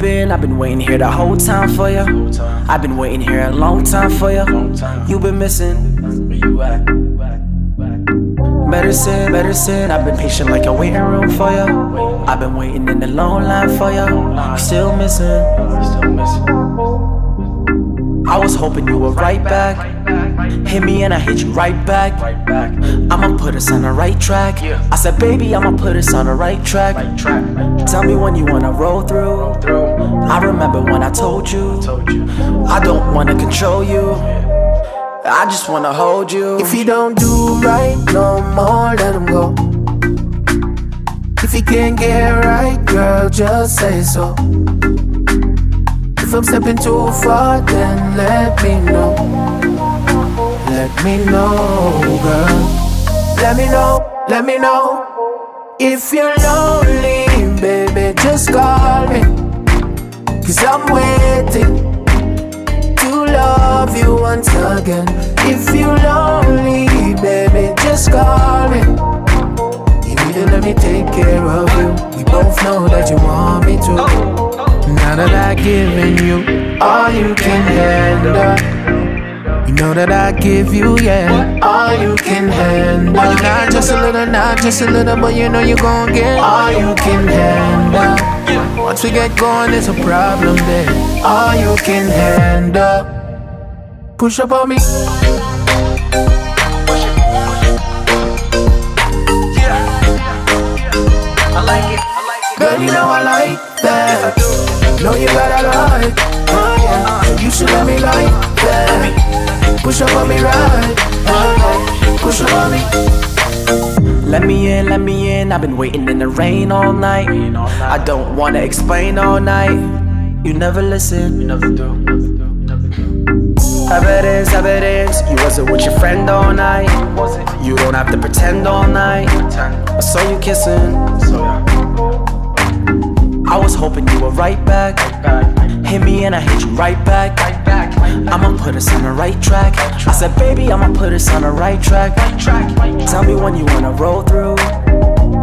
been? I've been waiting here the whole time for you. I've been waiting here a long time for you. You've been missing. Where you at? Medicine, medicine. I've been patient like a waiting room for you. I've been waiting in the long line for you. Still missing. I was hoping you were right back. Hit me and I hit you right back. I'ma put us on the right track. I said, baby, I'ma put us on the right track. Tell me when you wanna roll through. I remember when I told you I don't wanna control you, I just wanna hold you. If you don't do right no more, let him go. If you can't get right, girl, just say so. If I'm stepping too far, then let me know. Let me know, girl. Let me know, let me know. If you're lonely, baby, just call me. Cause I'm waiting to love you once again. If you're lonely, baby, just call me. You need to let me take care of you. We both know that you want me to. Now that I've given you all you can handle, you know that I give you, yeah, all you can handle. Not just a little, not just a little, but you know you gon' get all you can handle. Once we get going, it's a problem then. All you can handle. Push up on me. Yeah, I like it. Girl, you know I like that. Know you gotta like, you should let me like that. Push up on me right, push up on me. Let me in, let me in. I've been waiting in the rain all night. I don't wanna explain all night. You never listen, you never do. Evidence, evidence. You wasn't with your friend all night. You don't have to pretend all night. I saw you kissing. I was hoping you were right back. Hit me and I hit you right back. I'ma put us on the right track. I said, baby, I'ma put us on the right track. Tell me when you wanna roll through.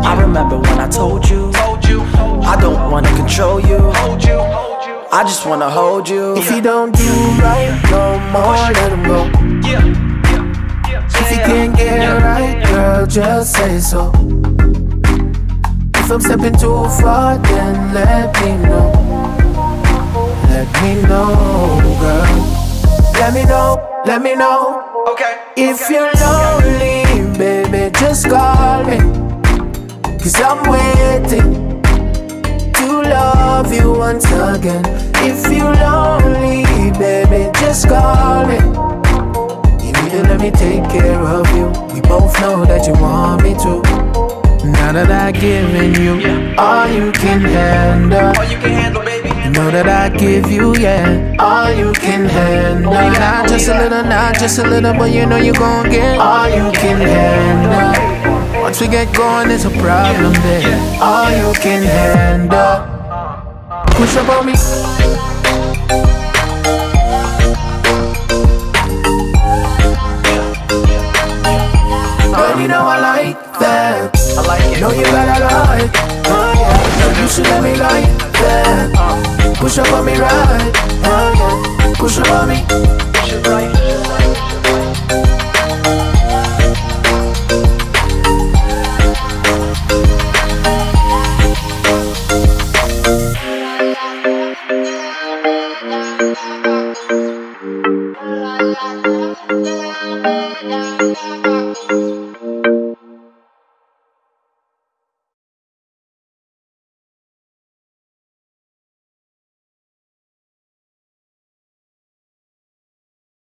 I remember when I told you I don't wanna control you, I just wanna hold you. If you don't do right no more, let him go. If you can't get right, girl, just say so. If I'm stepping too far, then let me know. Let me know, girl. Let me know, let me know. Okay. If you're lonely, baby, just call me. Cause I'm waiting to love you once again. If you're lonely, baby, just call me. You need to let me take care of you. We both know that you want me to. Now that I've given you all you can handle. All you can handle, baby. You know that I give you, yeah, all you can handle. Not just a little, not just a little, but you know you gon' get all you can handle. Once we get going, it's a problem then. All you can handle. Push up on me. Girl, you know I like that. I like it. Know you better like. You should let me like that. Push up on me right, push up on me.